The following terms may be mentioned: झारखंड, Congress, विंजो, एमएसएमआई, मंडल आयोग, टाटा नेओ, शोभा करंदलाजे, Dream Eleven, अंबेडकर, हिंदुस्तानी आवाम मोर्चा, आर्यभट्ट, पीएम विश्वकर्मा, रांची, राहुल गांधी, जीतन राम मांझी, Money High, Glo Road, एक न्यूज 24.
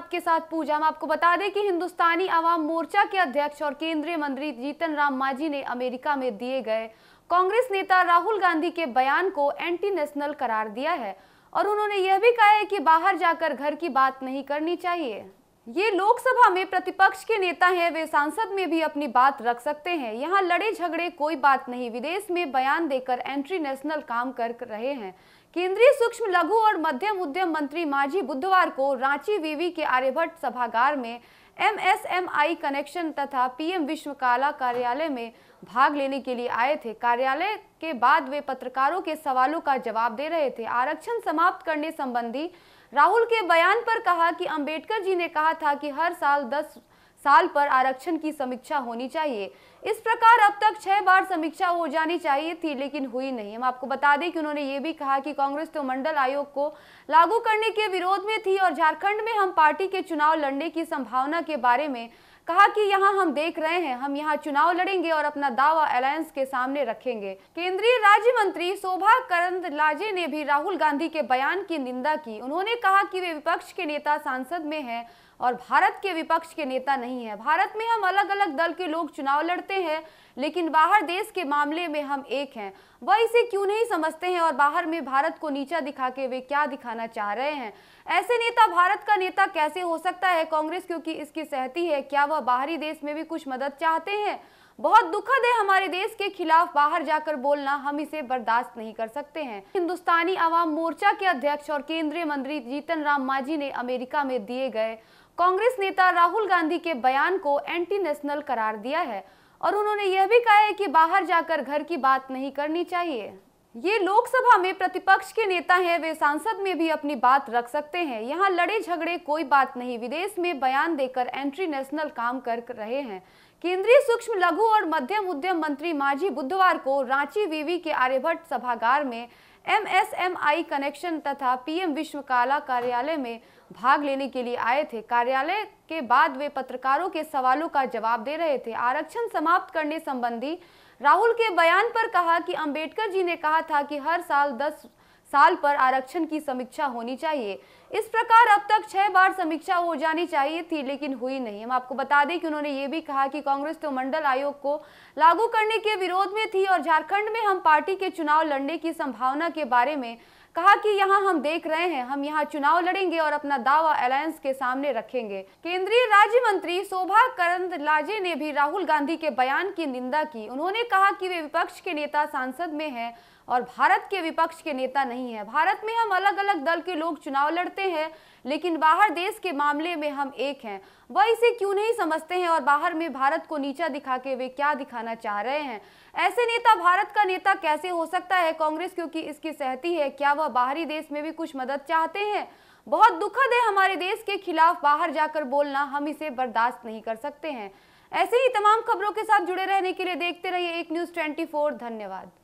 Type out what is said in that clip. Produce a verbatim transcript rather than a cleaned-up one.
आपके साथ पूजा। हम आपको बता दें कि हिंदुस्तानी आवाम मोर्चा के अध्यक्ष और केंद्रीय मंत्री जीतन राम मांझी ने अमेरिका में दिए गए कांग्रेस नेता राहुल गांधी के बयान को एंटी नेशनल करार दिया है और उन्होंने यह भी कहा है कि बाहर जाकर घर की बात नहीं करनी चाहिए। ये लोकसभा में प्रतिपक्ष के नेता हैं, वे संसद में भी अपनी बात रख सकते हैं। यहाँ लड़े झगड़े कोई बात नहीं। विदेश में बयान देकर एंटी नेशनल काम कर रहे हैं। केंद्रीय सूक्ष्म लघु और मध्यम उद्यम मंत्री मांझी बुधवार को रांची विवि के आर्यभट्ट सभागार में एमएसएमआई कनेक्शन तथा पीएम विश्वकर्मा कार्यालय में भाग लेने के लिए आए थे। कार्यालय के बाद वे पत्रकारों के सवालों का जवाब दे रहे थे। आरक्षण समाप्त करने संबंधी राहुल के बयान पर कहा कि अंबेडकर जी ने कहा था कि हर साल दस साल पर आरक्षण की समीक्षा होनी चाहिए। इस प्रकार अब तक छह बार समीक्षा हो जानी चाहिए थी, लेकिन हुई नहीं। हम आपको बता दें कि उन्होंने ये भी कहा कि कांग्रेस तो मंडल आयोग को लागू करने के विरोध में थी और झारखंड में हम पार्टी के चुनाव लड़ने की संभावना के बारे में कहा कि यहाँ हम देख रहे हैं, हम यहाँ चुनाव लड़ेंगे और अपना दावा अलायंस के सामने रखेंगे। केंद्रीय राज्य मंत्री शोभा करंदलाजे ने भी राहुल गांधी के बयान की निंदा की। उन्होंने कहा कि वे विपक्ष के नेता संसद में हैं और भारत के विपक्ष के नेता नहीं है। भारत में हम अलग अलग दल के लोग चुनाव लड़ते हैं, लेकिन बाहर देश के मामले में हम एक हैं। वह इसे क्यों नहीं समझते हैं और बाहर में भारत को नीचा दिखा के वे क्या दिखाना चाह रहे हैं? ऐसे नेता भारत का नेता कैसे हो सकता है? कांग्रेस क्योंकि इसकी सहती है, क्या वह बाहरी देश में भी कुछ मदद चाहते हैं? बहुत दुखद है, हमारे देश के खिलाफ बाहर जाकर बोलना, हम इसे बर्दाश्त नहीं कर सकते हैं। हिंदुस्तानी आवाम मोर्चा के अध्यक्ष और केंद्रीय मंत्री जीतन राम मांझी ने अमेरिका में दिए गए कांग्रेस नेता राहुल गांधी के बयान को एंटी नेशनल करार दिया है और उन्होंने यह भी कहा है कि बाहर जाकर घर की बात नहीं करनी चाहिए। ये लोकसभा में प्रतिपक्ष के नेता हैं, वे संसद में भी अपनी बात रख सकते हैं। यहाँ लड़े झगड़े कोई बात नहीं। विदेश में बयान देकर एंटी नेशनल काम कर रहे हैं। केंद्रीय सूक्ष्म लघु और मध्यम उद्यम मंत्री मांझी बुधवार को रांची विवि के आर्यभट्ट सभागार में एमएसएमआई कनेक्शन तथा पीएम विश्वकर्मा कार्यालय में भाग लेने के लिए आए थे। कार्यालय के बाद वे पत्रकारों के सवालों का जवाब दे रहे थे। आरक्षण समाप्त करने संबंधी राहुल के बयान पर कहा कि अंबेडकर जी ने कहा था कि हर साल दस साल पर आरक्षण की समीक्षा होनी चाहिए। इस प्रकार अब तक छह बार समीक्षा हो जानी चाहिए थी, लेकिन हुई नहीं। हम आपको बता दें कि उन्होंने ये भी कहा कि कांग्रेस तो मंडल आयोग को लागू करने के विरोध में थी और झारखंड में हम पार्टी के चुनाव लड़ने की संभावना के बारे में कहा कि यहाँ हम देख रहे हैं, हम यहाँ चुनाव लड़ेंगे और अपना दावा अलायंस के सामने रखेंगे। केंद्रीय राज्य मंत्री शोभा करंदलाजे ने भी राहुल गांधी के बयान की निंदा की। उन्होंने कहा कि वे विपक्ष के नेता संसद में हैं और भारत के विपक्ष के नेता नहीं है। भारत में हम अलग अलग दल के लोग चुनाव लड़ते हैं, लेकिन बाहर देश के मामले में हम एक हैं। वह इसे क्यों नहीं समझते हैं और बाहर में भारत को नीचा दिखा के वे क्या दिखाना चाह रहे हैं? ऐसे नेता भारत का नेता कैसे हो सकता है? कांग्रेस क्योंकि इसकी सहती है, क्या वह बाहरी देश में भी कुछ मदद चाहते हैं? बहुत दुखद है, हमारे देश के खिलाफ बाहर जाकर बोलना, हम इसे बर्दाश्त नहीं कर सकते हैं। ऐसे ही तमाम खबरों के साथ जुड़े रहने के लिए देखते रहिए एक न्यूज ट्वेंटी फोर। धन्यवाद।